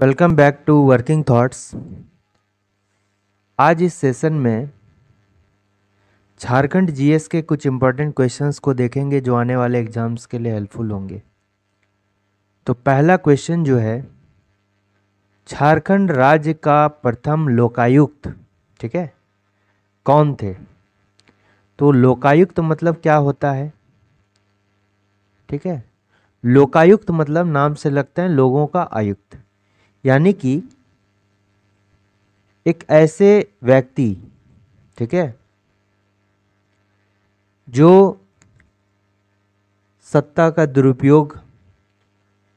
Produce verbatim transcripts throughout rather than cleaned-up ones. Welcome back to working thoughts. आज इस session में झारखंड जीएस के कुछ इम्पॉर्टेंट क्वेश्चंस को देखेंगे जो आने वाले एग्ज़ाम्स के लिए हेल्पफुल होंगे। तो पहला क्वेश्चन जो है, झारखंड राज्य का प्रथम लोकायुक्त, ठीक है, कौन थे? तो लोकायुक्त मतलब क्या होता है? ठीक है, लोकायुक्त मतलब नाम से लगता है लोगों का आयुक्त, यानी कि एक ऐसे व्यक्ति, ठीक है, जो सत्ता का दुरुपयोग,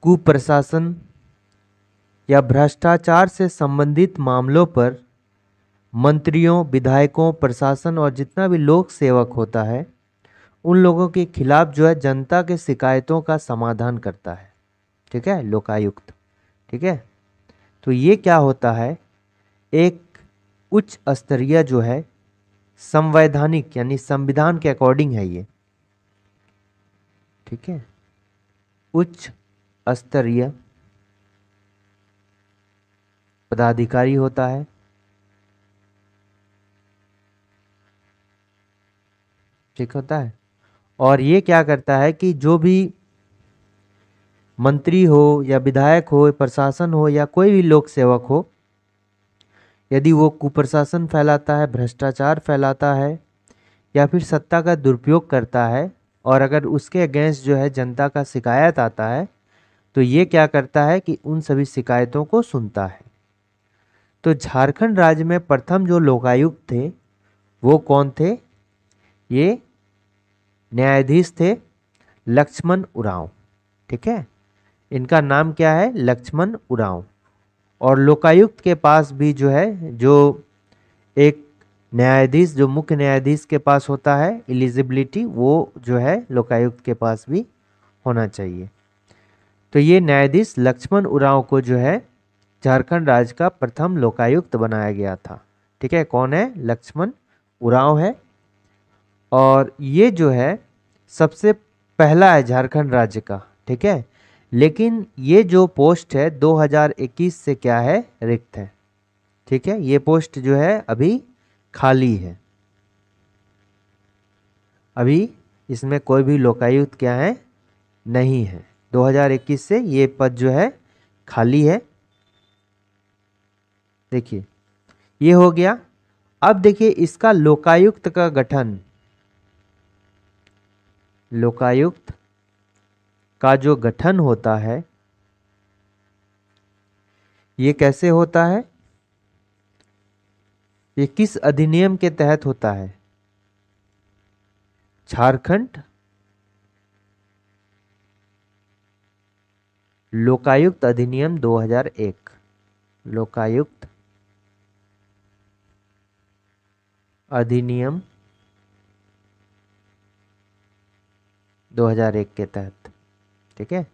कुप्रशासन या भ्रष्टाचार से संबंधित मामलों पर मंत्रियों, विधायकों, प्रशासन और जितना भी लोक सेवक होता है उन लोगों के खिलाफ जो है जनता के शिकायतों का समाधान करता है, ठीक है, लोकायुक्त। ठीक है, तो ये क्या होता है? एक उच्च स्तरीय जो है संवैधानिक, यानी संविधान के अकॉर्डिंग है ये, ठीक है, उच्च स्तरीय पदाधिकारी होता है ठीक होता है। और ये क्या करता है कि जो भी मंत्री हो या विधायक हो, प्रशासन हो या कोई भी लोक सेवक हो, यदि वो कुप्रशासन फैलाता है, भ्रष्टाचार फैलाता है या फिर सत्ता का दुरुपयोग करता है और अगर उसके अगेंस्ट जो है जनता का शिकायत आता है तो ये क्या करता है कि उन सभी शिकायतों को सुनता है। तो झारखंड राज्य में प्रथम जो लोकायुक्त थे वो कौन थे? ये न्यायाधीश थे लक्ष्मण उरांव, ठीक है, इनका नाम क्या है? लक्ष्मण उरांव। और लोकायुक्त के पास भी जो है, जो एक न्यायाधीश, जो मुख्य न्यायाधीश के पास होता है एलिजिबिलिटी, वो जो है लोकायुक्त के पास भी होना चाहिए। तो ये न्यायाधीश लक्ष्मण उरांव को जो है झारखंड राज्य का प्रथम लोकायुक्त बनाया गया था, ठीक है। कौन है? लक्ष्मण उरांव है। और ये जो है सबसे पहला है झारखंड राज्य का, ठीक है, लेकिन ये जो पोस्ट है दो हज़ार इक्कीस से क्या है? रिक्त है, ठीक है, ये पोस्ट जो है अभी खाली है, अभी इसमें कोई भी लोकायुक्त क्या है? नहीं है। दो हज़ार इक्कीस से ये पद जो है खाली है। देखिए ये हो गया। अब देखिए इसका लोकायुक्त का गठन, लोकायुक्त का जो गठन होता है ये कैसे होता है, ये किस अधिनियम के तहत होता है? झारखंड लोकायुक्त अधिनियम दो हज़ार एक, लोकायुक्त अधिनियम दो हज़ार एक के तहत, ठीक है।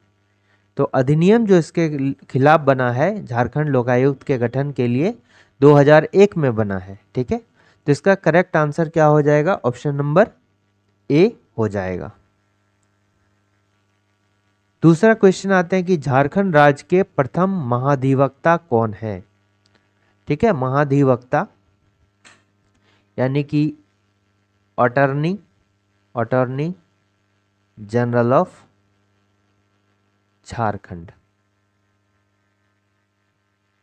तो अधिनियम जो इसके खिलाफ बना है झारखंड लोकायुक्त के गठन के लिए दो हज़ार एक में बना है, ठीक है। तो इसका करेक्ट आंसर क्या हो जाएगा? ऑप्शन नंबर ए हो जाएगा। दूसरा क्वेश्चन आते हैं कि झारखंड राज्य के प्रथम महाधिवक्ता कौन है, ठीक है। महाधिवक्ता यानी कि attorney attorney general of Jharkhand,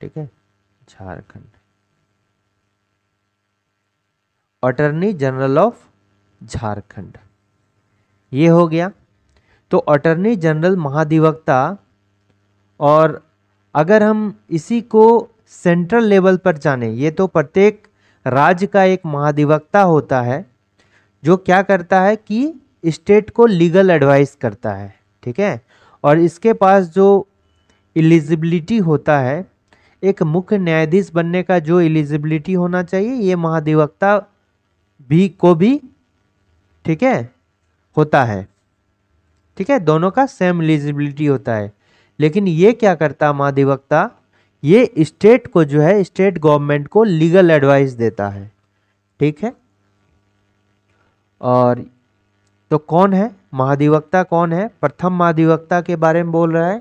ठीक है, Jharkhand, attorney general of Jharkhand, ये हो गया। तो अटॉर्नी जनरल महाधिवक्ता, और अगर हम इसी को सेंट्रल लेवल पर जाने, ये तो प्रत्येक राज्य का एक महाधिवक्ता होता है जो क्या करता है कि स्टेट को लीगल एडवाइस करता है, ठीक है। और इसके पास जो एलिजिबिलिटी होता है, एक मुख्य न्यायाधीश बनने का जो एलिजिबिलिटी होना चाहिए ये महाधिवक्ता भी को भी, ठीक है, होता है, ठीक है, दोनों का सेम एलिजिबिलिटी होता है। लेकिन ये क्या करता महाधिवक्ता, ये स्टेट को जो है, स्टेट गवर्नमेंट को लीगल एडवाइस देता है, ठीक है। और तो कौन है महाधिवक्ता? कौन है? प्रथम महाधिवक्ता के बारे में बोल रहा है।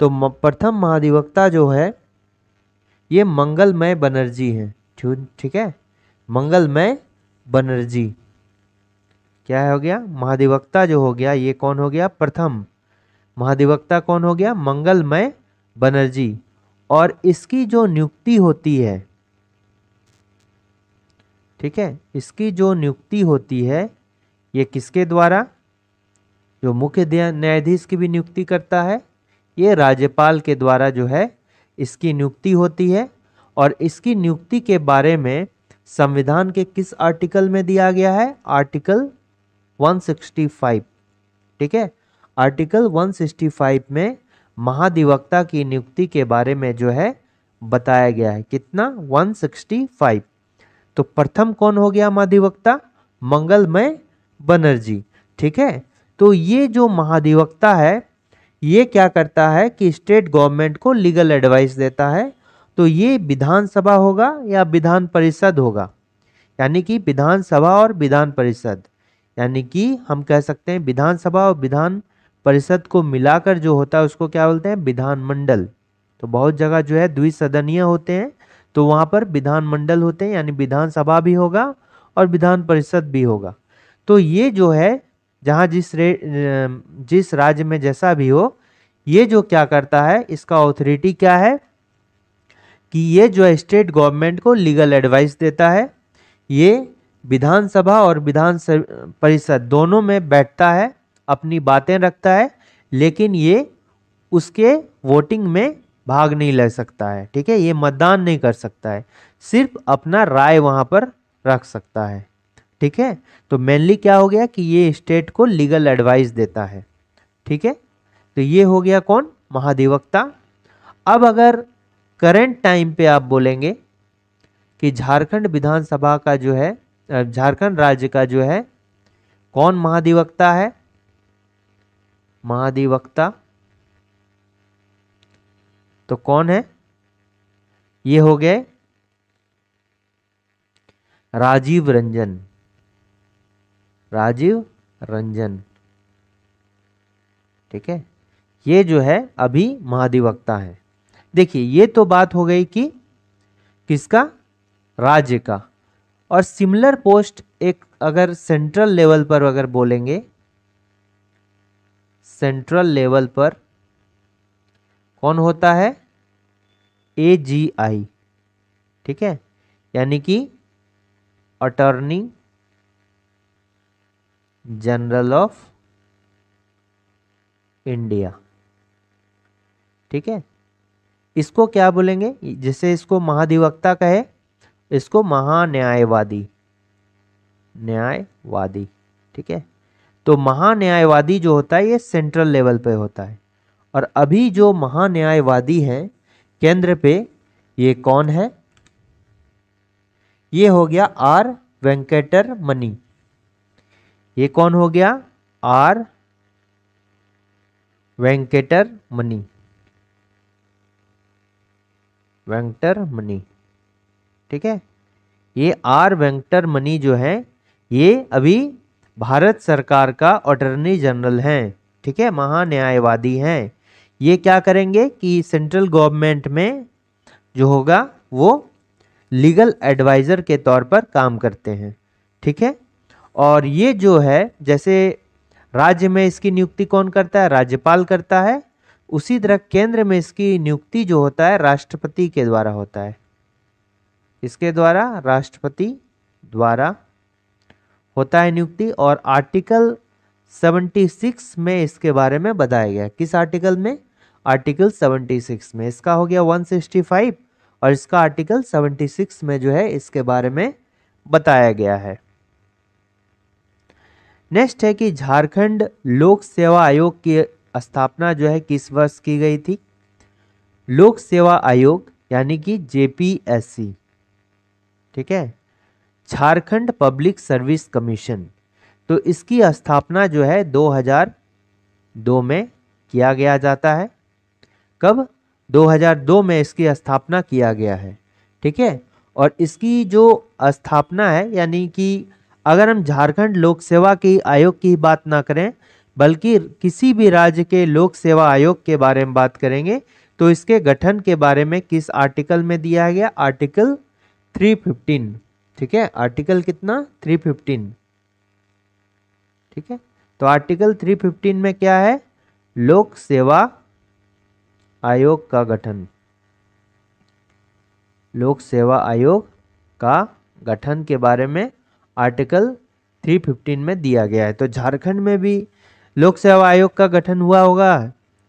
तो प्रथम महाधिवक्ता जो है ये मंगलमय बनर्जी हैं, ठीक है, मंगलमय बनर्जी। क्या हो गया, महाधिवक्ता जो हो गया ये कौन हो गया, प्रथम महाधिवक्ता कौन हो गया, मंगलमय बनर्जी। और इसकी जो नियुक्ति होती है, ठीक है, इसकी जो नियुक्ति होती है ये किसके द्वारा, जो मुख्य न्यायाधीश की भी नियुक्ति करता है, ये राज्यपाल के द्वारा जो है इसकी नियुक्ति होती है। और इसकी नियुक्ति के बारे में संविधान के किस आर्टिकल में दिया गया है, आर्टिकल एक सौ पैंसठ, ठीक है, आर्टिकल एक सौ पैंसठ में महाधिवक्ता की नियुक्ति के बारे में जो है बताया गया है। कितना, एक सौ पैंसठ। तो प्रथम कौन हो गया महाधिवक्ता, मंगलमय बनर्जी, ठीक है। तो ये जो महाधिवक्ता है ये क्या करता है कि स्टेट गवर्नमेंट को लीगल एडवाइस देता है। तो ये विधानसभा होगा या विधान परिषद होगा, यानी कि विधानसभा और विधान परिषद, यानी कि हम कह सकते हैं विधानसभा और विधान परिषद को मिलाकर जो होता है उसको क्या बोलते हैं, विधानमंडल। तो बहुत जगह जो है द्विसदनीय होते हैं, तो वहाँ पर विधानमंडल होते हैं, यानी विधानसभा भी होगा और विधान परिषद भी होगा। तो ये जो है जहाँ जिस जिस राज्य में जैसा भी हो, ये जो क्या करता है, इसका ऑथोरिटी क्या है कि ये जो है स्टेट गवर्नमेंट को लीगल एडवाइस देता है। ये विधानसभा और विधान परिषद दोनों में बैठता है, अपनी बातें रखता है, लेकिन ये उसके वोटिंग में भाग नहीं ले सकता है, ठीक है, ये मतदान नहीं कर सकता है, सिर्फ अपना राय वहाँ पर रख सकता है, ठीक है। तो मेनली क्या हो गया कि ये स्टेट को लीगल एडवाइस देता है, ठीक है। तो ये हो गया कौन, महाधिवक्ता। अब अगर करंट टाइम पे आप बोलेंगे कि झारखंड विधानसभा का जो है, झारखंड राज्य का जो है कौन महाधिवक्ता है, महाधिवक्ता तो कौन है, ये हो गए राजीव रंजन, राजीव रंजन, ठीक है, ये जो है अभी महाधिवक्ता है। देखिए ये तो बात हो गई कि किसका, राज्य का। और सिमिलर पोस्ट एक अगर सेंट्रल लेवल पर अगर बोलेंगे, सेंट्रल लेवल पर कौन होता है, एजीआई, ठीक है, यानी कि अटॉर्नी जनरल ऑफ इंडिया, ठीक है। इसको क्या बोलेंगे, जैसे इसको महाधिवक्ता कहे, इसको महान्यायवादी, न्यायवादी, ठीक है। तो महान्यायवादी जो होता है ये सेंट्रल लेवल पे होता है। और अभी जो महान्यायवादी हैं केंद्र पे, ये कौन है, ये हो गया आर वेंकटरमणी, ये कौन हो गया, आर वेंकटरमणी, वेंकटरमणी, ठीक है। ये आर वेंकटरमणी जो है ये अभी भारत सरकार का अटॉर्नी जनरल हैं, ठीक है, महान्यायवादी हैं। ये क्या करेंगे कि सेंट्रल गवर्नमेंट में जो होगा वो लीगल एडवाइज़र के तौर पर काम करते हैं, ठीक है। और ये जो है जैसे राज्य में इसकी नियुक्ति कौन करता है, राज्यपाल करता है, उसी तरह केंद्र में इसकी नियुक्ति जो होता है राष्ट्रपति के द्वारा होता है, इसके द्वारा, राष्ट्रपति द्वारा होता है नियुक्ति। और आर्टिकल छिहत्तर में इसके बारे में बताया गया, किस आर्टिकल में, आर्टिकल छिहत्तर में। इसका हो गया एक सौ पैंसठ और इसका आर्टिकल छिहत्तर में जो है इसके बारे में बताया गया है। नेक्स्ट है कि झारखंड लोक सेवा आयोग की स्थापना जो है किस वर्ष की गई थी, लोक सेवा आयोग यानी कि जेपीएससी, ठीक है, झारखंड पब्लिक सर्विस कमीशन। तो इसकी स्थापना जो है दो हज़ार दो में किया गया जाता है, कब, दो हज़ार दो में इसकी स्थापना किया गया है, ठीक है। और इसकी जो स्थापना है, यानी कि अगर हम झारखंड लोक सेवा की आयोग की बात ना करें बल्कि किसी भी राज्य के लोक सेवा आयोग के बारे में बात करेंगे, तो इसके गठन के बारे में किस आर्टिकल में दिया गया? आर्टिकल तीन सौ पंद्रह। ठीक है, आर्टिकल कितना? तीन सौ पंद्रह। ठीक है, तो आर्टिकल तीन सौ पंद्रह में क्या है? लोक सेवा आयोग का गठन, लोक सेवा आयोग का गठन के बारे में आर्टिकल तीन सौ पंद्रह में दिया गया है। तो झारखंड में भी लोक सेवा आयोग का गठन हुआ होगा,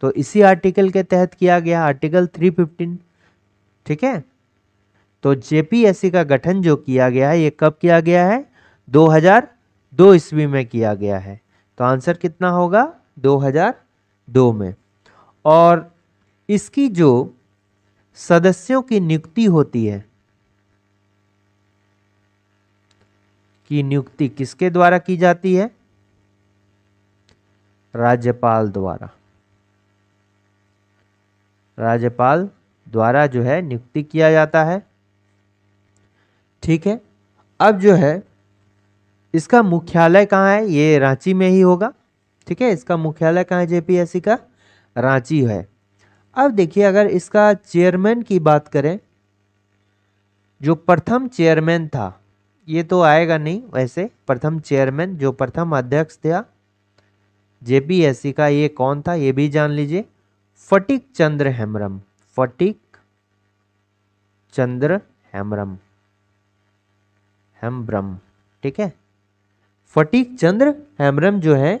तो इसी आर्टिकल के तहत किया गया, आर्टिकल तीन सौ पंद्रह। ठीक है, तो जेपीएससी का गठन जो किया गया है, ये कब किया गया है? दो हज़ार दो ईस्वी में किया गया है। तो आंसर कितना होगा? दो हज़ार दो में। और इसकी जो सदस्यों की नियुक्ति होती है, की नियुक्ति किसके द्वारा की जाती है? राज्यपाल द्वारा, राज्यपाल द्वारा जो है नियुक्ति किया जाता है। ठीक है, अब जो है इसका मुख्यालय कहाँ है? ये रांची में ही होगा। ठीक है, इसका मुख्यालय कहाँ है जेपीएससी का? रांची है। अब देखिए, अगर इसका चेयरमैन की बात करें, जो प्रथम चेयरमैन था, ये तो आएगा नहीं वैसे, प्रथम चेयरमैन जो प्रथम अध्यक्ष था जेपीएससी का, ये कौन था ये भी जान लीजिए, फटिक चंद्र हेम्ब्रम, फटिक चंद्र हेम्ब्रम हेम्ब्रम ठीक है, फटिक चंद्र हेम्ब्रम जो है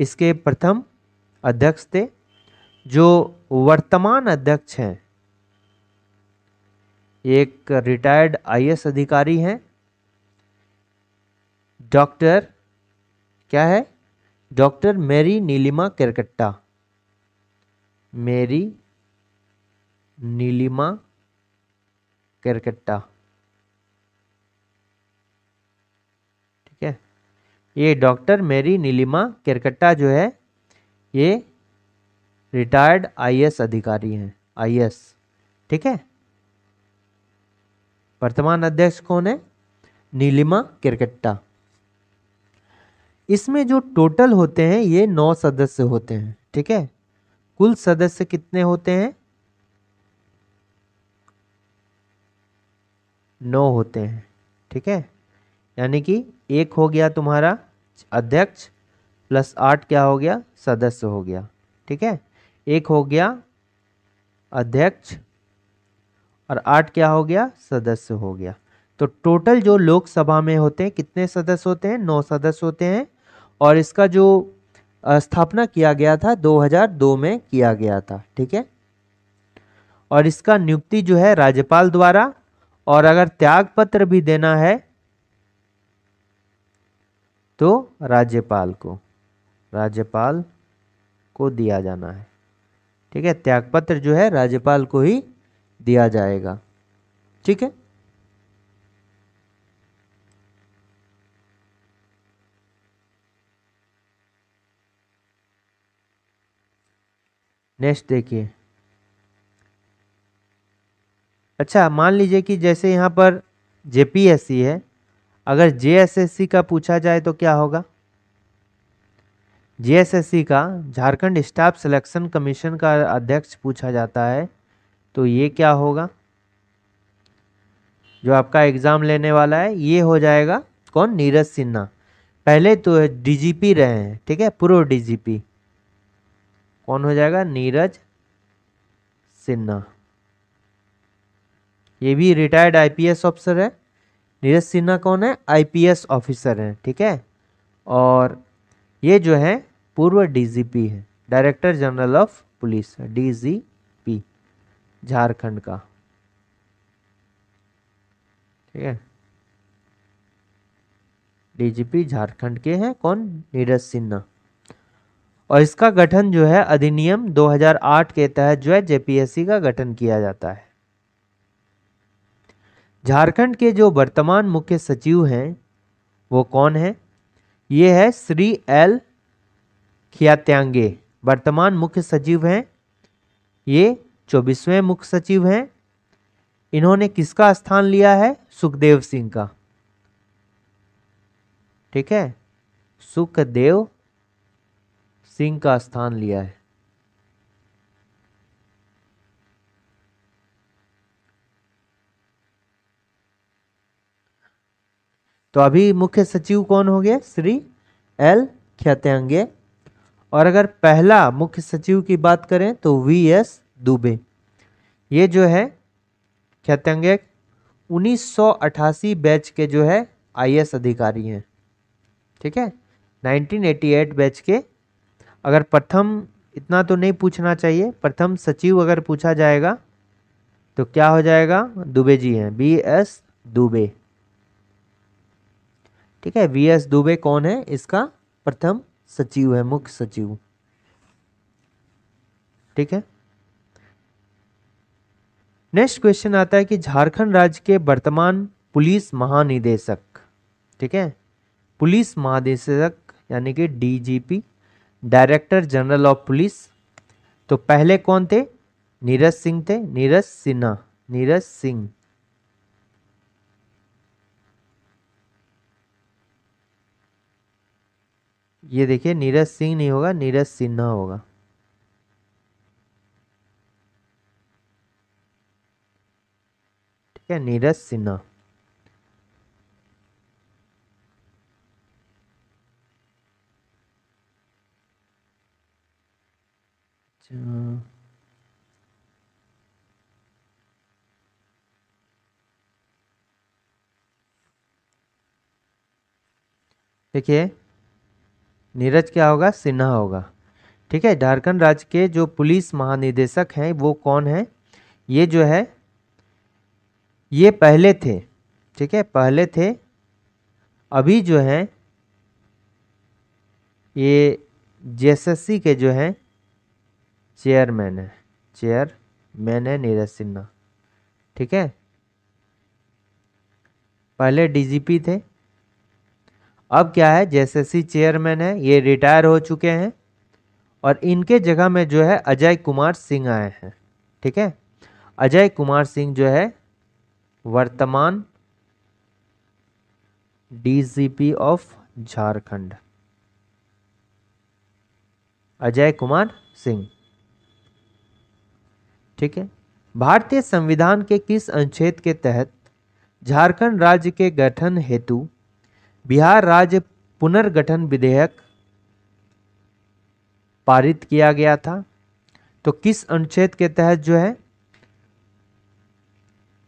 इसके प्रथम अध्यक्ष थे। जो वर्तमान अध्यक्ष हैं, एक रिटायर्ड आईएएस अधिकारी हैं, डॉक्टर क्या है? डॉक्टर मेरी नीलिमा करकट्टा, मेरी नीलिमा करकट्टा। ठीक है, ये डॉक्टर मेरी नीलिमा करकट्टा जो है ये रिटायर्ड आईएएस अधिकारी हैं, आईएएस। ठीक है, वर्तमान अध्यक्ष कौन है? नीलिमा करकट्टा। इसमें जो टोटल होते हैं ये नौ सदस्य होते हैं। ठीक है, कुल सदस्य कितने होते हैं? नौ होते हैं। ठीक है, यानी कि एक हो गया तुम्हारा अध्यक्ष प्लस आठ क्या हो गया? सदस्य हो गया। ठीक है, एक हो गया अध्यक्ष और आठ क्या हो गया? सदस्य हो गया। तो टोटल जो लोकसभा में होते हैं कितने सदस्य होते हैं? नौ सदस्य होते हैं। और इसका जो स्थापना किया गया था दो हज़ार दो में किया गया था। ठीक है, और इसका नियुक्ति जो है राज्यपाल द्वारा, और अगर त्याग पत्र भी देना है तो राज्यपाल को, राज्यपाल को दिया जाना है। ठीक है, त्याग पत्र जो है राज्यपाल को ही दिया जाएगा। ठीक है, नेक्स्ट देखिए। अच्छा, मान लीजिए कि जैसे यहाँ पर जेपीएससी है, अगर जेएसएससी का पूछा जाए तो क्या होगा? जेएसएससी का, झारखंड स्टाफ सिलेक्शन कमीशन का अध्यक्ष पूछा जाता है, तो ये क्या होगा? जो आपका एग्ज़ाम लेने वाला है ये हो जाएगा कौन? नीरज सिन्हा। पहले तो डीजीपी रहे हैं। ठीक है, पूर्व डीजीपी कौन हो जाएगा? नीरज सिन्हा। ये भी रिटायर्ड आईपीएस ऑफिसर है। नीरज सिन्हा कौन है? आईपीएस ऑफिसर है। ठीक है, और ये जो है पूर्व डीजीपी है, director general of police, DGP Jharkhand का। ठीक है, डीजीपी झारखंड के हैं कौन? नीरज सिन्हा। और इसका गठन जो है अधिनियम दो हज़ार आठ के तहत जो है जेपीएससी का गठन किया जाता है। झारखंड के जो वर्तमान मुख्य सचिव हैं वो कौन है? ये है श्री एल खियात्यांगे, वर्तमान मुख्य सचिव हैं, ये चौबीसवें मुख्य सचिव हैं। इन्होंने किसका स्थान लिया है? सुखदेव सिंह का। ठीक है, सुखदेव सिंह का स्थान लिया है। तो अभी मुख्य सचिव कौन हो गए? श्री एल खियात्यांगे। और अगर पहला मुख्य सचिव की बात करें तो बीएस दुबे, ये जो है खियात्यांगे उन्नीस सौ अठासी बैच के जो है आईएएस अधिकारी हैं, ठीक है, उन्नीस सौ अठासी बैच के। अगर प्रथम इतना तो नहीं पूछना चाहिए, प्रथम सचिव अगर पूछा जाएगा तो क्या हो जाएगा? दुबे जी हैं, बीएस दुबे, ठीक है। बीएस दुबे कौन है? इसका प्रथम सचिव है, मुख्य सचिव, ठीक है। नेक्स्ट क्वेश्चन आता है कि झारखंड राज्य के वर्तमान पुलिस महानिदेशक, ठीक है, पुलिस महानिदेशक यानी कि DGP, director general of police, तो पहले कौन थे? नीरज सिंह थे, नीरज सिन्हा, नीरज सिंह। ये देखिए नीरज सिंह नहीं होगा, नीरज सिन्हा होगा, ठीक है, नीरज सिन्हा। अच्छा, देखिए नीरज क्या होगा? सिन्हा होगा, ठीक है। झारखंड राज्य के जो पुलिस महानिदेशक हैं वो कौन है? ये जो है ये पहले थे, ठीक है, पहले थे। अभी जो है ये जेएसएससी के जो है चेयरमैन है, चेयरमैन है नीरज सिन्हा, ठीक है। पहले डीजीपी थे, अब क्या है? जेएसएससी चेयरमैन है, ये रिटायर हो चुके हैं और इनके जगह में जो है अजय कुमार सिंह आए हैं, ठीक है। अजय कुमार सिंह जो है वर्तमान डीजीपी ऑफ झारखंड, अजय कुमार सिंह, ठीक है। भारतीय संविधान के किस अनुच्छेद के तहत झारखंड राज्य के गठन हेतु बिहार राज्य पुनर्गठन विधेयक पारित किया गया था? तो किस अनुच्छेद के तहत जो है,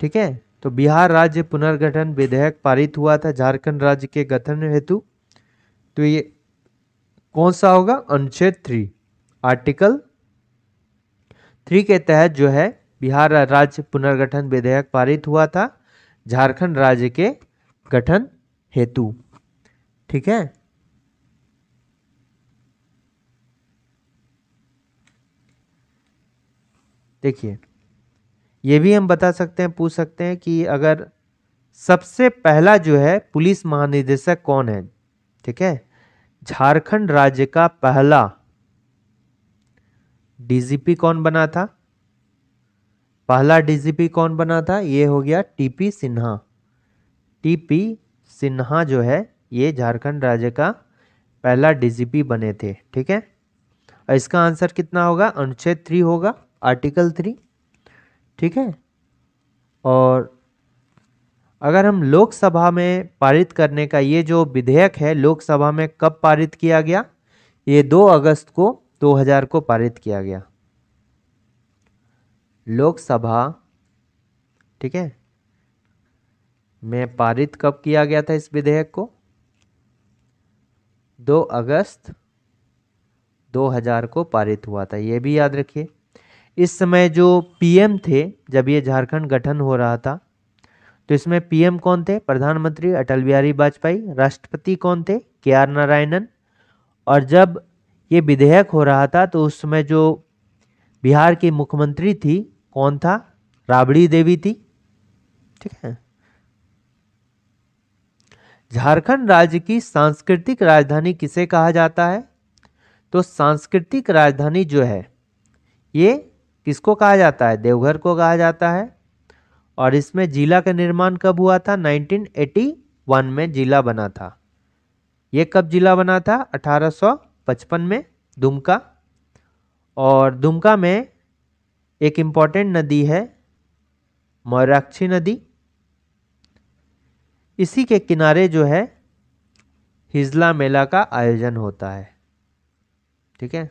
ठीक है, तो बिहार राज्य पुनर्गठन विधेयक पारित हुआ था झारखंड राज्य के गठन हेतु, तो ये कौन सा होगा? अनुच्छेद थ्री, आर्टिकल थ्री के तहत जो है बिहार राज्य पुनर्गठन विधेयक पारित हुआ था झारखंड राज्य के गठन हेतु, ठीक है। देखिए ये भी हम बता सकते हैं, पूछ सकते हैं कि अगर सबसे पहला जो है पुलिस महानिदेशक कौन है, ठीक है, झारखंड राज्य का पहला डीजीपी कौन बना था? पहला डीजीपी कौन बना था? ये हो गया टीपी सिन्हा, टीपी सिन्हा जो है ये झारखंड राज्य का पहला डीजीपी बने थे, ठीक है। और इसका आंसर कितना होगा? अनुच्छेद थ्री होगा, आर्टिकल थ्री, ठीक है। और अगर हम लोकसभा में पारित करने का, ये जो विधेयक है लोकसभा में कब पारित किया गया? ये दो अगस्त को दो हज़ार को पारित किया गया लोकसभा, ठीक है, में पारित कब किया गया था इस विधेयक को? दो अगस्त दो हज़ार को पारित हुआ था, ये भी याद रखिए। इस समय जो पीएम थे जब ये झारखंड गठन हो रहा था, तो इसमें पीएम कौन थे? प्रधानमंत्री अटल बिहारी वाजपेयी। राष्ट्रपति कौन थे? के आर नारायणन। और जब ये विधेयक हो रहा था तो उस समय जो बिहार की मुख्यमंत्री थी कौन था? राबड़ी देवी थी, ठीक है। झारखंड राज्य की सांस्कृतिक राजधानी किसे कहा जाता है? तो सांस्कृतिक राजधानी जो है ये किसको कहा जाता है? देवघर को कहा जाता है। और इसमें जिला का निर्माण कब हुआ था? उन्नीस सौ इक्यासी में जिला बना था। ये कब जिला बना था? अठारह सौ पचपन में, दुमका। और दुमका में एक इम्पॉर्टेंट नदी है मयूराक्षी नदी, इसी के किनारे जो है हिजला मेला का आयोजन होता है। ठीक है,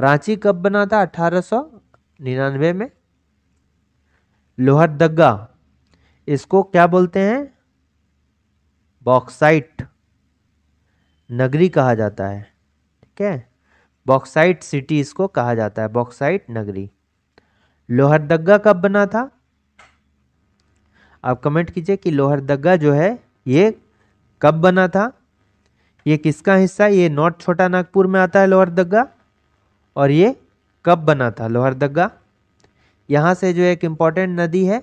रांची कब बना था? अठारह सौ निन्यानवे में। लोहरदगा, इसको क्या बोलते हैं? बॉक्साइट नगरी कहा जाता है। ठीक है, बॉक्साइट सिटी इसको कहा जाता है, बॉक्साइट नगरी। लोहरदगा कब बना था? आप कमेंट कीजिए कि लोहरदगा जो है ये कब बना था, ये किसका हिस्सा? ये नॉर्थ छोटा नागपुर में आता है लोहरदगा, और ये कब बना था लोहरदगा? यहाँ से जो एक इम्पॉर्टेंट नदी है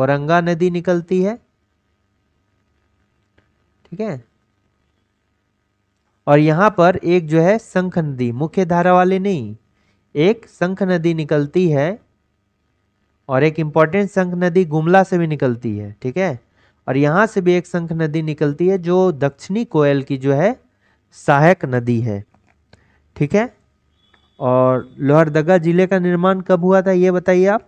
औरंगा नदी निकलती है। ठीक है, और यहाँ पर एक जो है शंख नदी, मुख्य धारा वाली नहीं, एक शंख नदी निकलती है, और एक इम्पॉर्टेंट शंख नदी गुमला से भी निकलती है। ठीक है, और यहाँ से भी एक शंख नदी निकलती है जो दक्षिणी कोयल की जो है सहायक नदी है। ठीक है, और लोहरदगा जिले का निर्माण कब हुआ था ये बताइए आप।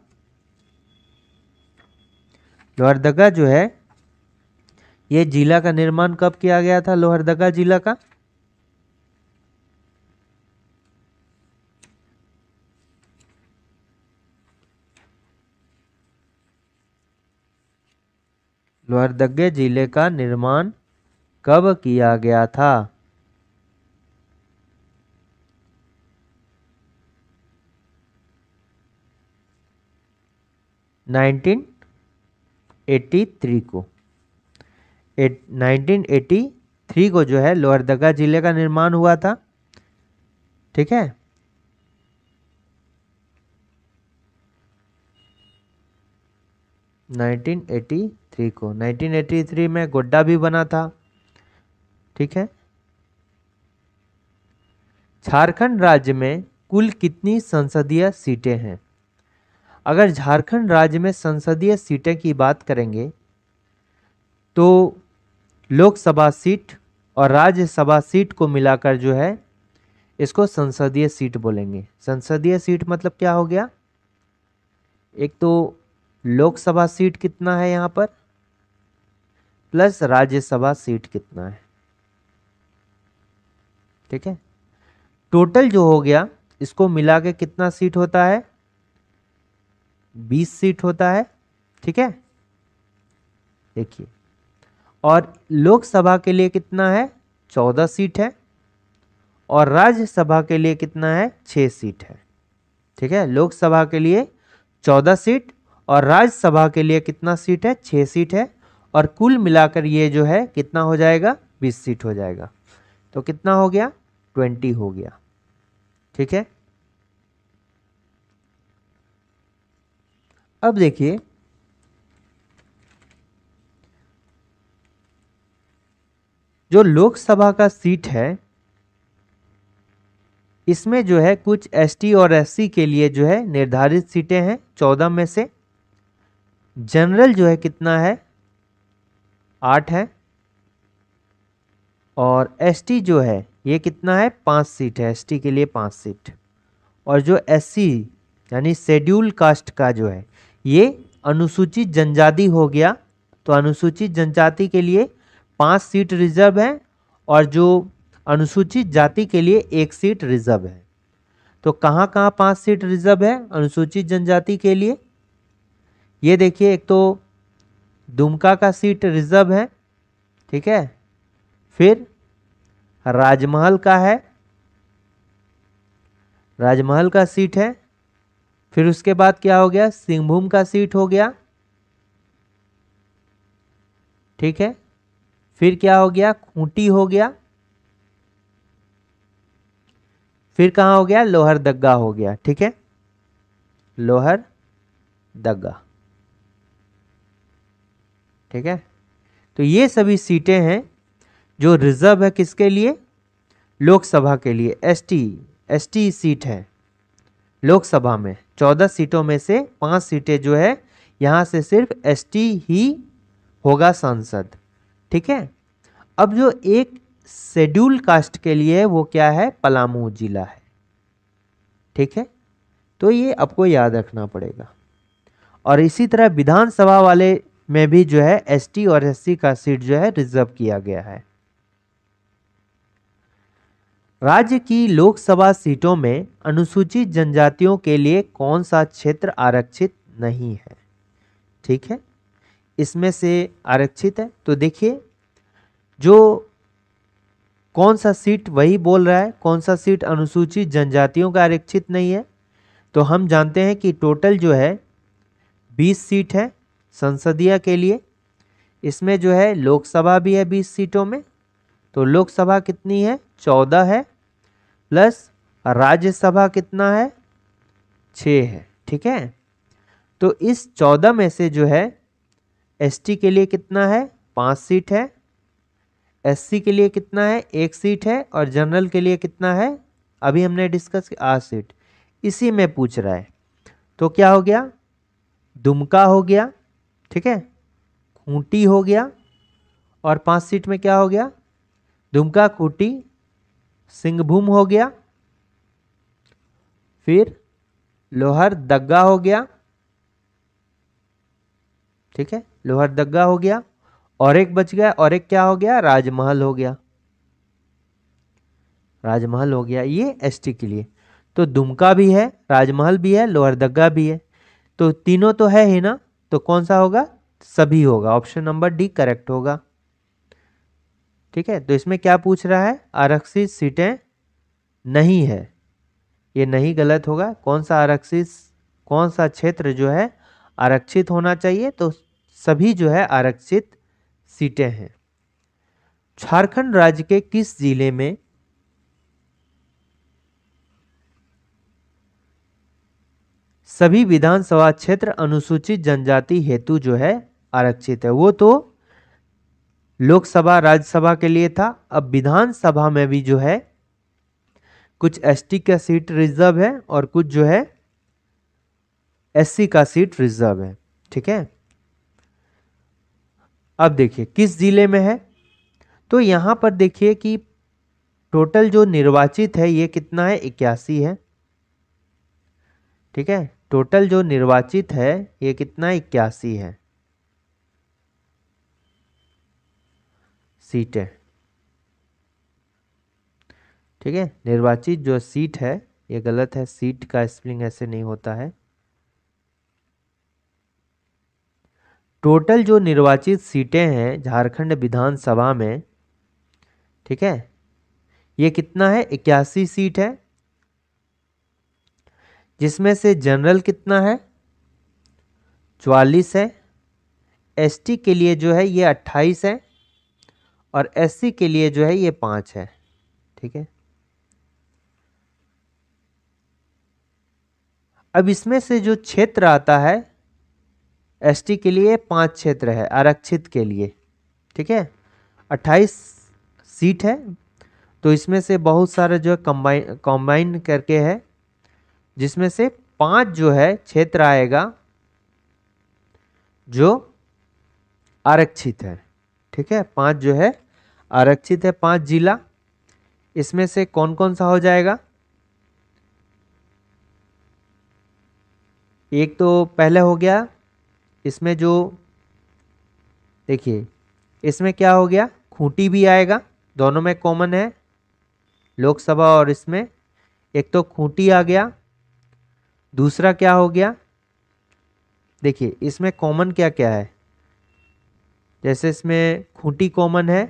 लोहरदगा जो है ये जिला का निर्माण कब किया गया था? लोहरदगा जिला का लोहरदगा जिले का निर्माण कब किया गया था? उन्नीस सौ तिरासी को, उन्नीस सौ तिरासी को जो है लोहरदगा जिले का निर्माण हुआ था। ठीक है, उन्नीस सौ तिरासी को, उन्नीस सौ तिरासी में गोड्डा भी बना था। ठीक है, झारखंड राज्य में कुल कितनी संसदीय सीटें हैं? अगर झारखंड राज्य में संसदीय सीटें की बात करेंगे तो लोकसभा सीट और राज्यसभा सीट को मिलाकर जो है इसको संसदीय सीट बोलेंगे। संसदीय सीट मतलब क्या हो गया? एक तो लोकसभा सीट कितना है यहाँ पर, प्लस राज्यसभा सीट कितना है। ठीक है, टोटल जो हो गया इसको मिला के कितना सीट होता है? बीस सीट होता है। ठीक है, देखिए, और लोकसभा के लिए कितना है? चौदह सीट है, और राज्यसभा के लिए कितना है? छः सीट है। ठीक है, लोकसभा के लिए चौदह सीट और राज्यसभा के लिए कितना सीट है? छः सीट है, और कुल मिलाकर ये जो है कितना हो जाएगा? बीस सीट हो जाएगा। तो कितना हो गया? ट्वेंटी हो गया। ठीक है, अब देखिए जो लोकसभा का सीट है इसमें जो है कुछ एसटी और एससी के लिए जो है निर्धारित सीटें हैं चौदह में से। जनरल जो है कितना है? आठ है, और एसटी जो है ये कितना है? पाँच सीट है, एसटी के लिए पाँच सीट, और जो एससी यानी शेड्यूल कास्ट का जो है ये अनुसूचित जनजाति हो गया, तो अनुसूचित जनजाति के लिए पाँच सीट रिजर्व है, और जो अनुसूचित जाति के लिए एक सीट रिजर्व है। तो कहाँ कहाँ पाँच सीट रिजर्व है अनुसूचित जनजाति के लिए? ये देखिए, एक तो दुमका का सीट रिजर्व है। ठीक है, फिर राजमहल का है, राजमहल का सीट है, फिर उसके बाद क्या हो गया? सिंहभूम का सीट हो गया। ठीक है, फिर क्या हो गया? खूंटी हो गया, फिर कहाँ हो गया? लोहरदगा हो गया। ठीक है, लोहरदगा। ठीक है, तो ये सभी सीटें हैं जो रिजर्व है किसके लिए? लोकसभा के लिए। एसटी एसटी सीट है लोकसभा में, चौदह सीटों में से पाँच सीटें जो है यहाँ से सिर्फ एसटी ही होगा सांसद। ठीक है, अब जो एक शेड्यूल कास्ट के लिए है वो क्या है? पलामू जिला है। ठीक है, तो ये आपको याद रखना पड़ेगा। और इसी तरह विधानसभा वाले में भी जो है एसटी और एससी का सीट जो है रिजर्व किया गया है। राज्य की लोकसभा सीटों में अनुसूचित जनजातियों के लिए कौन सा क्षेत्र आरक्षित नहीं है, ठीक है, इसमें से आरक्षित है। तो देखिए जो कौन सा सीट वही बोल रहा है, कौन सा सीट अनुसूचित जनजातियों का आरक्षित नहीं है। तो हम जानते हैं कि टोटल जो है बीस सीट है संसदीय के लिए, इसमें जो है लोकसभा भी है बीस सीटों में, तो लोकसभा कितनी है चौदह है, प्लस राज्यसभा कितना है छः है, ठीक है। तो इस चौदह में से जो है एसटी के लिए कितना है पाँच सीट है, एससी के लिए कितना है एक सीट है, और जनरल के लिए कितना है अभी हमने डिस्कस किया आठ सीट, इसी में पूछ रहा है। तो क्या हो गया, दुमका हो गया, ठीक है, खूंटी हो गया, और पाँच सीट में क्या हो गया दुमका खूंटी सिंहभूम हो गया, फिर लोहर दग्गा हो गया, ठीक है, लोहर दग्गा हो गया, और एक बच गया, और एक क्या हो गया राजमहल हो गया, राजमहल हो गया, ये एसटी के लिए। तो दुमका भी है, राजमहल भी है, लोहरदगा भी है, तो तीनों तो है ही ना, तो कौन सा होगा सभी होगा, ऑप्शन नंबर डी करेक्ट होगा, ठीक है। तो इसमें क्या पूछ रहा है आरक्षित सीटें नहीं है, ये नहीं गलत होगा, कौन सा आरक्षित कौन सा क्षेत्र जो है आरक्षित होना चाहिए, तो सभी जो है आरक्षित सीटें हैं। झारखंड राज्य के किस जिले में सभी विधानसभा क्षेत्र अनुसूचित जनजाति हेतु जो है आरक्षित है? वो तो लोकसभा राज्यसभा के लिए था, अब विधानसभा में भी जो है कुछ एसटी का सीट रिजर्व है और कुछ जो है एससी का सीट रिजर्व है, ठीक है। अब देखिए किस जिले में है, तो यहाँ पर देखिए कि टोटल जो निर्वाचित है ये कितना है इक्यासी है, ठीक है, टोटल जो निर्वाचित है ये कितना इक्यासी है सीटें, ठीक है। निर्वाचित जो सीट है ये गलत है, सीट का स्पेलिंग ऐसे नहीं होता है। टोटल जो निर्वाचित सीटें हैं झारखंड विधानसभा में, ठीक है, ये कितना है इक्यासी सीट है, जिसमें से जनरल कितना है चवालीस है, एसटी के लिए जो है ये अट्ठाईस है, और एससी के लिए जो है ये पाँच है, ठीक है। अब इसमें से जो क्षेत्र आता है एसटी के लिए पाँच क्षेत्र है आरक्षित के लिए, ठीक है, अट्ठाईस सीट है, तो इसमें से बहुत सारे जो कंबाइन कंबाइन करके है, जिसमें से पाँच जो है क्षेत्र आएगा जो आरक्षित है, ठीक है, पाँच जो है आरक्षित है, पाँच जिला। इसमें से कौन कौन सा हो जाएगा, एक तो पहले हो गया, इसमें जो देखिए इसमें क्या हो गया खूंटी भी आएगा, दोनों में कॉमन है लोकसभा और इसमें, एक तो खूंटी आ गया, दूसरा क्या हो गया देखिए इसमें कॉमन क्या क्या है, जैसे इसमें खूंटी कॉमन है,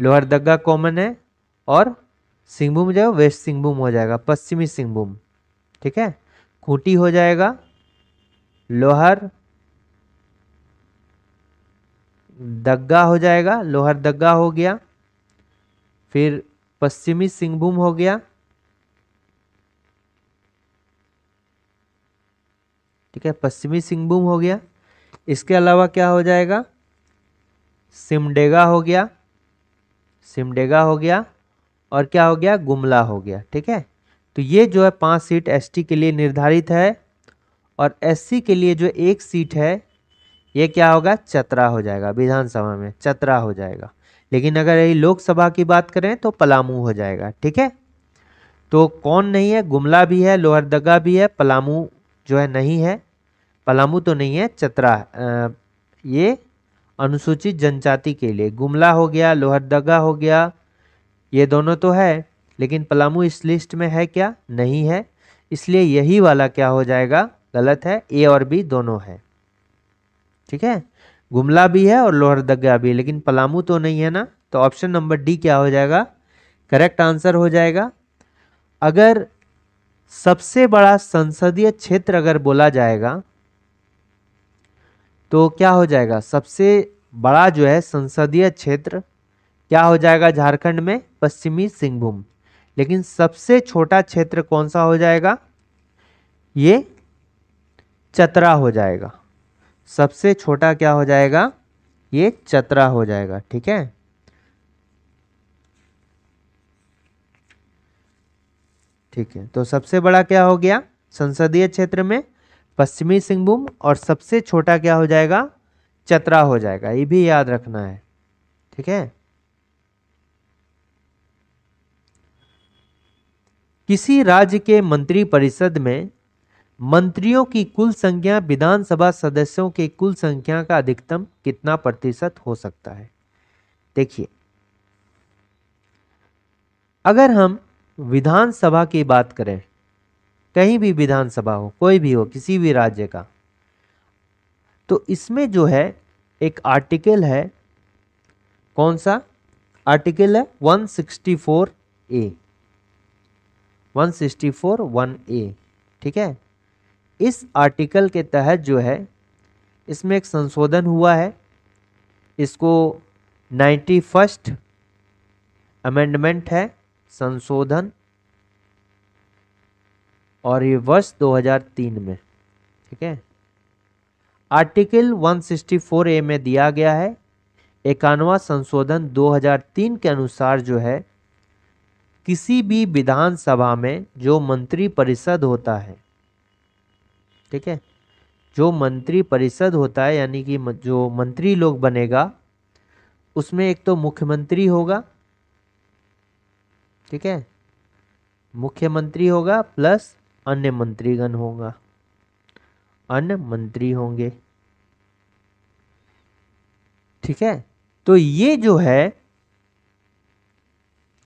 लोहरदगा कॉमन है, और सिंहभूम जो वेस्ट सिंहभूम हो जाएगा पश्चिमी सिंहभूम, ठीक है, खूंटी हो जाएगा, लोहर दग्गा हो जाएगा, लोहर दग्गा हो गया, फिर पश्चिमी सिंहभूम हो गया, ठीक है, पश्चिमी सिंहभूम हो गया। इसके अलावा क्या हो जाएगा सिमडेगा हो गया, सिमडेगा हो गया, और क्या हो गया गुमला हो गया, ठीक है। तो ये जो है पांच सीट एसटी के लिए निर्धारित है, और एससी के लिए जो एक सीट है ये क्या होगा चतरा हो जाएगा, विधानसभा में चतरा हो जाएगा, लेकिन अगर ये लोकसभा की बात करें तो पलामू हो जाएगा, ठीक है। तो कौन नहीं है, गुमला भी है, लोहरदगा भी है, पलामू जो है नहीं है, पलामू तो नहीं है, चतरा ये अनुसूचित जनजाति के लिए। गुमला हो गया, लोहरदगा हो गया, ये दोनों तो है, लेकिन पलामू इस लिस्ट में है क्या? नहीं है, इसलिए यही वाला क्या हो जाएगा? गलत है। ए और बी दोनों है, ठीक है, गुमला भी है और लोहरदगा भी, लेकिन पलामू तो नहीं है ना, तो ऑप्शन नंबर डी क्या हो जाएगा? करेक्ट आंसर हो जाएगा। अगर सबसे बड़ा संसदीय क्षेत्र अगर बोला जाएगा तो क्या हो जाएगा? सबसे बड़ा जो है संसदीय क्षेत्र क्या हो जाएगा झारखंड में? पश्चिमी सिंहभूम। लेकिन सबसे छोटा क्षेत्र कौन सा हो जाएगा? ये चतरा हो जाएगा, सबसे छोटा क्या हो जाएगा? ये चतरा हो जाएगा, ठीक है। ठीक है, तो सबसे बड़ा क्या हो गया संसदीय क्षेत्र में? पश्चिमी सिंहभूम, और सबसे छोटा क्या हो जाएगा? चतरा हो जाएगा, ये भी याद रखना है, ठीक है। किसी राज्य के मंत्री परिषद में मंत्रियों की कुल संख्या विधानसभा सदस्यों के कुल संख्या का अधिकतम कितना प्रतिशत हो सकता है? देखिए, अगर हम विधानसभा की बात करें, कहीं भी विधानसभा हो, कोई भी हो, किसी भी राज्य का, तो इसमें जो है एक आर्टिकल है, कौन सा आर्टिकल है? One sixty four A, one sixty four one A, ठीक है। इस आर्टिकल के तहत जो है इसमें एक संशोधन हुआ है, इसको नाइन्टी फर्स्ट अमेंडमेंट है, संशोधन, और ये वर्ष दो हज़ार तीन में, ठीक है। Article one sixty four A में दिया गया है इक्यानवा संशोधन दो हज़ार तीन के अनुसार जो है किसी भी विधानसभा में जो मंत्री परिषद होता है, ठीक है, जो मंत्री परिषद होता है, यानी कि जो मंत्री लोग बनेगा उसमें एक तो मुख्यमंत्री होगा, ठीक है, मुख्यमंत्री होगा प्लस अन्य मंत्रीगण होगा, अन्य मंत्री होंगे, ठीक है। तो ये जो है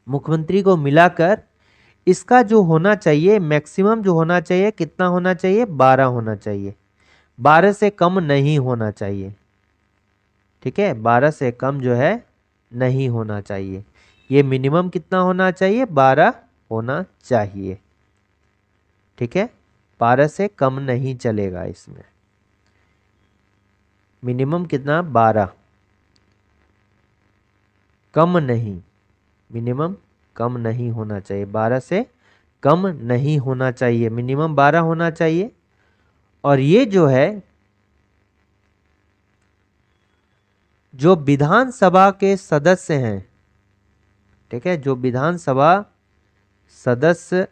मुख्यमंत्री को मिलाकर इसका जो होना चाहिए मैक्सिमम जो होना चाहिए कितना होना चाहिए? बारह होना चाहिए, बारह से कम नहीं होना चाहिए, ठीक है, बारह से कम जो है नहीं होना चाहिए। ये मिनिमम कितना होना चाहिए? बारह होना चाहिए, ठीक है, बारह से कम नहीं चलेगा। इसमें मिनिमम कितना? बारह, कम नहीं, मिनिमम कम नहीं होना चाहिए, बारह से कम नहीं होना चाहिए, मिनिमम बारह होना चाहिए। और ये जो है जो विधानसभा के सदस्य हैं, ठीक है, जो विधानसभा सदस्य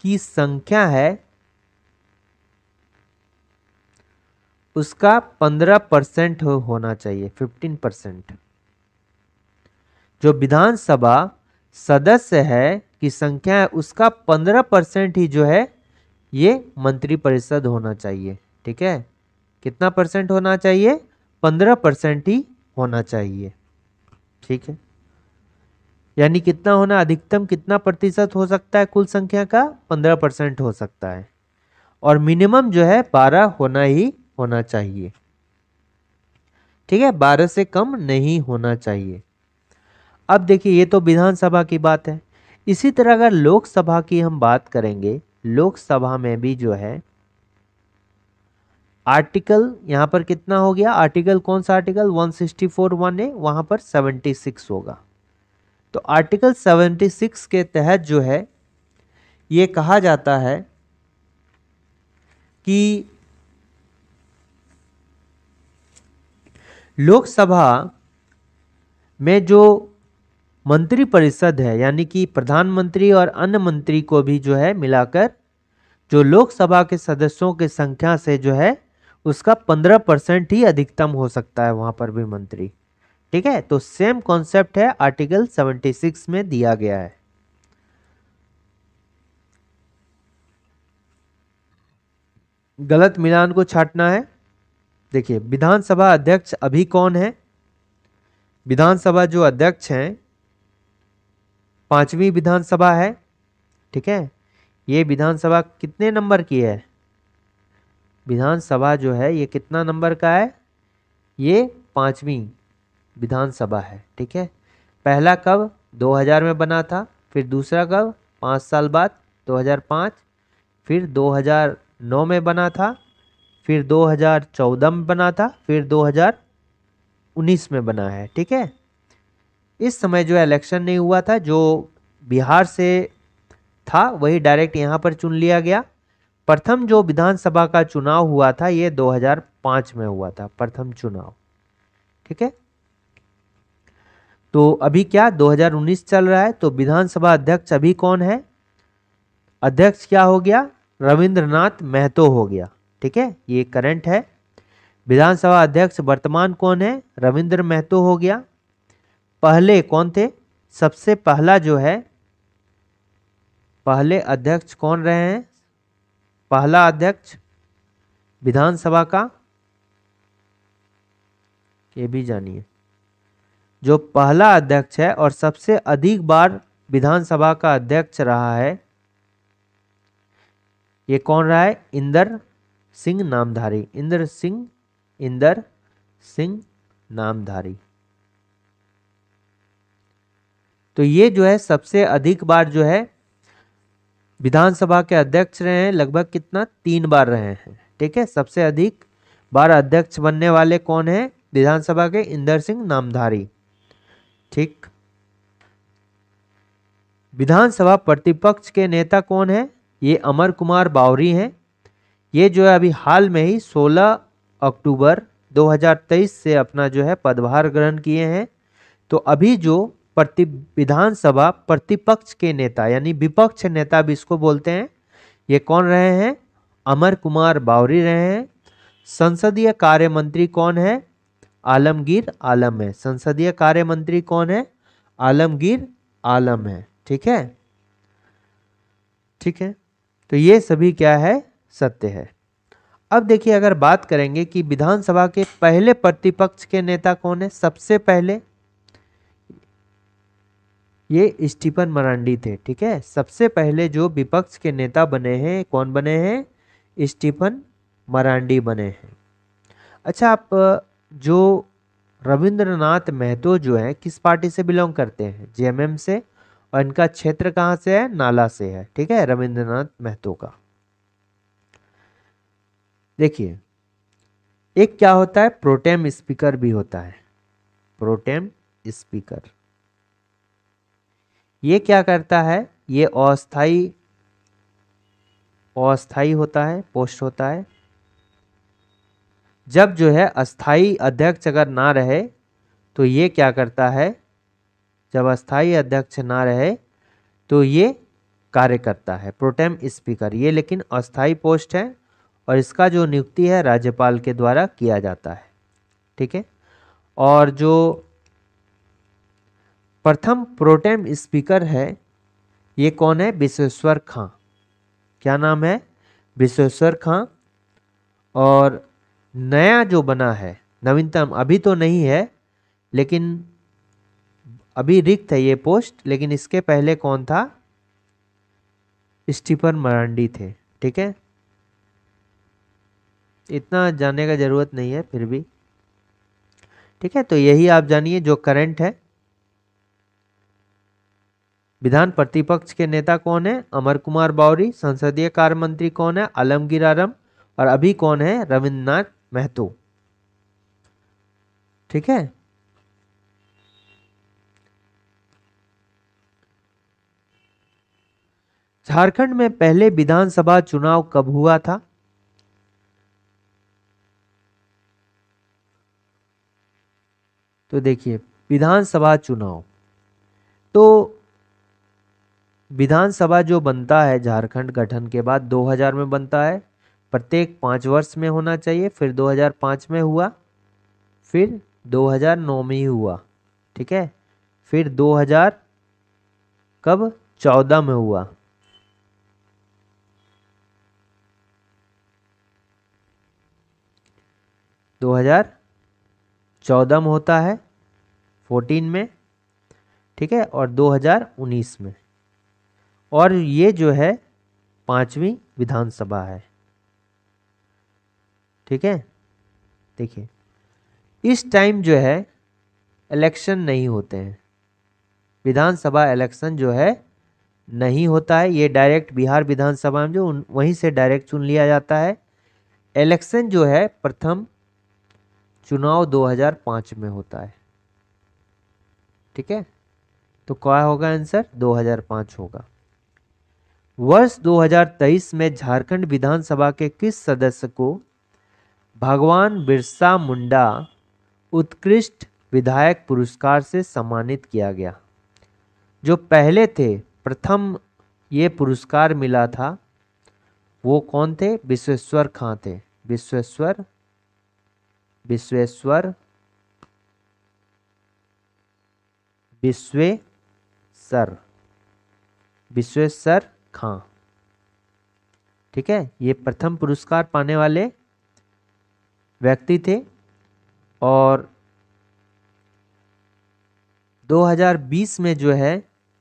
की संख्या है उसका पंद्रह परसेंट होना चाहिए, फिफ्टीन परसेंट जो विधानसभा सदस्य है की संख्या है उसका पंद्रह परसेंट ही जो है ये मंत्री परिषद होना चाहिए, ठीक है। कितना परसेंट होना चाहिए? पंद्रह परसेंट ही होना चाहिए, ठीक है। यानी कितना होना, अधिकतम कितना प्रतिशत हो सकता है कुल संख्या का? पंद्रह परसेंट हो सकता है, और मिनिमम जो है बारह होना ही होना चाहिए, ठीक है, बारह से कम नहीं होना चाहिए। अब देखिए, ये तो विधानसभा की बात है। इसी तरह अगर लोकसभा की हम बात करेंगे, लोकसभा में भी जो है आर्टिकल यहाँ पर कितना हो गया? आर्टिकल कौन सा article? One sixty four one A, वहाँ पर छिहत्तर होगा। तो आर्टिकल छिहत्तर के तहत जो है ये कहा जाता है कि लोकसभा में जो मंत्री परिषद है, यानी कि प्रधानमंत्री और अन्य मंत्री को भी जो है मिलाकर जो लोकसभा के सदस्यों की संख्या से जो है उसका पंद्रह परसेंट ही अधिकतम हो सकता है वहाँ पर भी मंत्री, ठीक है। तो सेम कॉन्सेप्ट है आर्टिकल छिहत्तर में दिया गया है। गलत मिलान को छांटना है, देखिए विधानसभा अध्यक्ष अभी कौन है? विधानसभा जो अध्यक्ष हैं पांचवी विधानसभा है, ठीक है। ये विधानसभा कितने नंबर की है? विधानसभा जो है ये कितना नंबर का है? ये पांचवी विधानसभा है, ठीक है। पहला कब दो हज़ार में बना था, फिर दूसरा कब पाँच साल बाद दो हज़ार पाँच, फिर दो हज़ार नौ में बना था, फिर दो हज़ार चौदह में बना था, फिर दो हज़ार उन्नीस में बना है, ठीक है। इस समय जो इलेक्शन नहीं हुआ था, जो बिहार से था वही डायरेक्ट यहाँ पर चुन लिया गया। प्रथम जो विधानसभा का चुनाव हुआ था ये दो हज़ार पाँच में हुआ था, प्रथम चुनाव, ठीक है। तो अभी क्या दो हज़ार उन्नीस चल रहा है, तो विधानसभा अध्यक्ष अभी कौन है? अध्यक्ष क्या हो गया? रविंद्रनाथ महतो हो गया, ठीक है। ये करंट है। विधानसभा अध्यक्ष वर्तमान कौन है? रविंद्र महतो हो गया। पहले कौन थे? सबसे पहला जो है पहले अध्यक्ष कौन रहे हैं? पहला अध्यक्ष विधानसभा का ये भी जानिए, जो पहला अध्यक्ष है और सबसे अधिक बार विधानसभा का अध्यक्ष रहा है, ये कौन रहा है? इंद्र सिंह नामधारी। इंद्र सिंह इंद्र सिंह नामधारी। तो ये जो है सबसे अधिक बार जो है विधानसभा के अध्यक्ष रहे हैं, लगभग कितना? तीन बार रहे हैं, ठीक है। सबसे अधिक बार अध्यक्ष बनने वाले कौन है? विधानसभा के इंद्र सिंह नामधारी, ठीक। विधानसभा प्रतिपक्ष के नेता कौन है? ये अमर कुमार बावरी हैं। ये जो है अभी हाल में ही सोलह अक्टूबर दो हज़ार तेईस से अपना जो है पदभार ग्रहण किए हैं। तो अभी जो प्रति विधानसभा प्रतिपक्ष के नेता यानी विपक्ष नेता भी इसको बोलते हैं, ये कौन रहे हैं? अमर कुमार बावरी रहे हैं। संसदीय कार्य मंत्री कौन है? आलमगीर आलम है। संसदीय कार्य मंत्री कौन है? आलमगीर आलम है, ठीक है, ठीक है। तो ये सभी क्या है? सत्य है। अब देखिए अगर बात करेंगे कि विधानसभा के पहले प्रतिपक्ष के नेता कौन है? सबसे पहले ये स्टीफन मरांडी थे, ठीक है। सबसे पहले जो विपक्ष के नेता बने हैं कौन बने हैं? स्टीफन मरांडी बने हैं। अच्छा, आप जो रविंद्रनाथ महतो जो है किस पार्टी से बिलोंग करते हैं? जेएमएम से, और इनका क्षेत्र कहाँ से है? नाला से है, ठीक है, रविंद्रनाथ महतो का। देखिए एक क्या होता है? प्रोटेम स्पीकर भी होता है। प्रोटेम स्पीकर ये क्या करता है? ये अस्थाई अस्थाई होता है, पोस्ट होता है। जब जो है अस्थाई अध्यक्ष अगर ना रहे तो ये क्या करता है? जब अस्थाई अध्यक्ष ना रहे तो ये कार्य करता है, प्रोटेम स्पीकर। ये लेकिन अस्थाई पोस्ट है और इसका जो नियुक्ति है राज्यपाल के द्वारा किया जाता है, ठीक है। और जो प्रथम प्रोटेम स्पीकर है ये कौन है? विश्वेश्वर खां। क्या नाम है? विश्वेश्वर खां। और नया जो बना है, नवीनतम अभी तो नहीं है, लेकिन अभी रिक्त है ये पोस्ट, लेकिन इसके पहले कौन था? स्टीफन मरांडी थे, ठीक है। इतना जानने का ज़रूरत नहीं है फिर भी, ठीक है। तो यही आप जानिए जो करंट है। विधान प्रतिपक्ष के नेता कौन है? अमर कुमार बावरी। संसदीय कार्य मंत्री कौन है? आलमगीर आलम। और अभी कौन है? रविन्द्रनाथ महतो, ठीक है। झारखंड में पहले विधानसभा चुनाव कब हुआ था? तो देखिए विधानसभा चुनाव, तो विधानसभा जो बनता है झारखंड गठन के बाद दो हज़ार में बनता है, प्रत्येक पाँच वर्ष में होना चाहिए। फिर दो हज़ार पाँच में हुआ, फिर दो हज़ार नौ में ही हुआ, ठीक है। फिर दो हज़ार कब? चौदह में हुआ। दो हज़ार चौदह में होता है, चौदह में, ठीक है, और दो हज़ार उन्नीस में। और ये जो है पांचवी विधानसभा है, ठीक है। देखिए इस टाइम जो है इलेक्शन नहीं होते हैं, विधानसभा इलेक्शन जो है नहीं होता है। ये डायरेक्ट बिहार विधानसभा में जो वहीं से डायरेक्ट चुन लिया जाता है। इलेक्शन जो है प्रथम चुनाव दो हज़ार पाँच में होता है, ठीक है। तो क्या होगा आंसर? दो हज़ार पाँच होगा। वर्ष दो हज़ार तेईस में झारखंड विधानसभा के किस सदस्य को भगवान बिरसा मुंडा उत्कृष्ट विधायक पुरस्कार से सम्मानित किया गया? जो पहले थे, प्रथम ये पुरस्कार मिला था, वो कौन थे? विश्वेश्वर खां थे। विश्वेश्वर विश्वेश्वर विश्वेश्वर विश्वेश्वर खां, ठीक है। ये प्रथम पुरस्कार पाने वाले व्यक्ति थे। और दो हज़ार बीस में जो है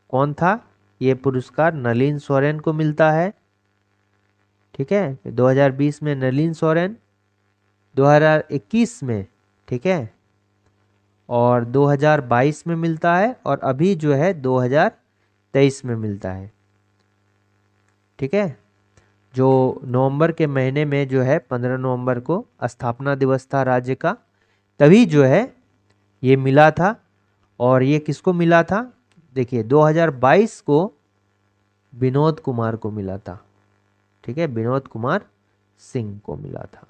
कौन था? ये पुरस्कार नलिन सोरेन को मिलता है, ठीक है। दो हज़ार बीस में नलिन सोरेन, दो हज़ार इक्कीस में, ठीक है, और दो हज़ार बाईस में मिलता है, और अभी जो है दो हज़ार तेईस में मिलता है, ठीक है। जो नवंबर के महीने में जो है पंद्रह नवंबर को स्थापना दिवस था राज्य का, तभी जो है ये मिला था। और ये किसको मिला था? देखिए दो हज़ार बाईस को विनोद कुमार को मिला था, ठीक है, विनोद कुमार सिंह को मिला था।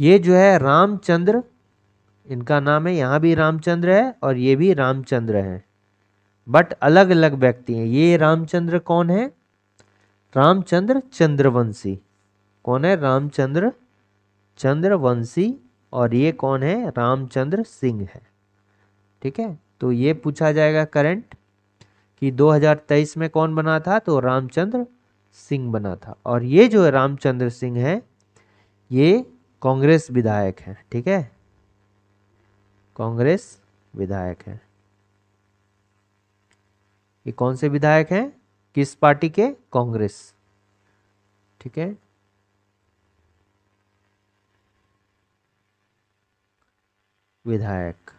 ये जो है रामचंद्र, इनका नाम है, यहाँ भी रामचंद्र है और ये भी रामचंद्र हैं, बट अलग अलग व्यक्ति हैं। ये रामचंद्र कौन है? रामचंद्र चंद्र वंशी। कौन है? रामचंद्र चंद्र वंशी। और ये कौन है? रामचंद्र सिंह है, ठीक है। तो ये पूछा जाएगा करंट कि दो हज़ार तेईस में कौन बना था, तो रामचंद्र सिंह बना था। और ये जो रामचंद्र सिंह है ये कांग्रेस विधायक हैं, ठीक है, कांग्रेस विधायक हैं। ये कौन से विधायक हैं? किस पार्टी के? कांग्रेस, ठीक है। विधायक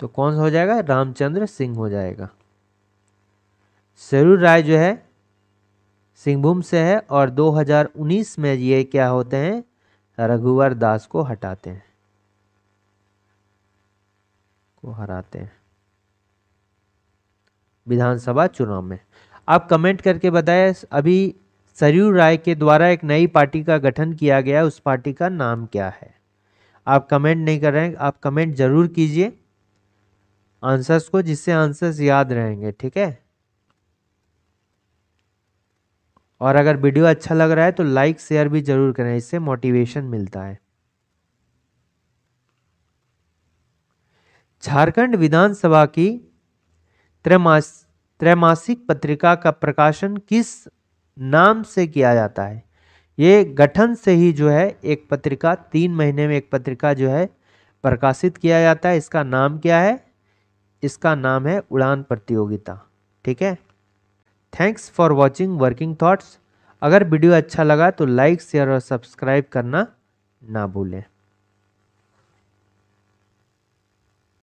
तो कौन सा हो जाएगा? रामचंद्र सिंह हो जाएगा। शेरू राय जो है सिंहभूम से है, और दो हज़ार उन्नीस में ये क्या होते हैं? रघुवर दास को हटाते हैं, को हराते हैं विधानसभा चुनाव में। आप कमेंट करके बताएं, अभी सरयू राय के द्वारा एक नई पार्टी का गठन किया गया है, उस पार्टी का नाम क्या है? आप कमेंट नहीं कर रहे हैं, आप कमेंट जरूर कीजिए आंसर्स को, जिससे आंसर्स याद रहेंगे, ठीक है। और अगर वीडियो अच्छा लग रहा है तो लाइक शेयर भी जरूर करें, इससे मोटिवेशन मिलता है। झारखंड विधानसभा की त्रैमास त्रैमासिक पत्रिका का प्रकाशन किस नाम से किया जाता है? ये गठन से ही जो है एक पत्रिका, तीन महीने में एक पत्रिका जो है प्रकाशित किया जाता है। इसका नाम क्या है? इसका नाम है उड़ान प्रतियोगिता, ठीक है। Thanks for watching working thoughts. अगर वीडियो अच्छा लगा तो लाइक शेयर और सब्सक्राइब करना ना भूलें।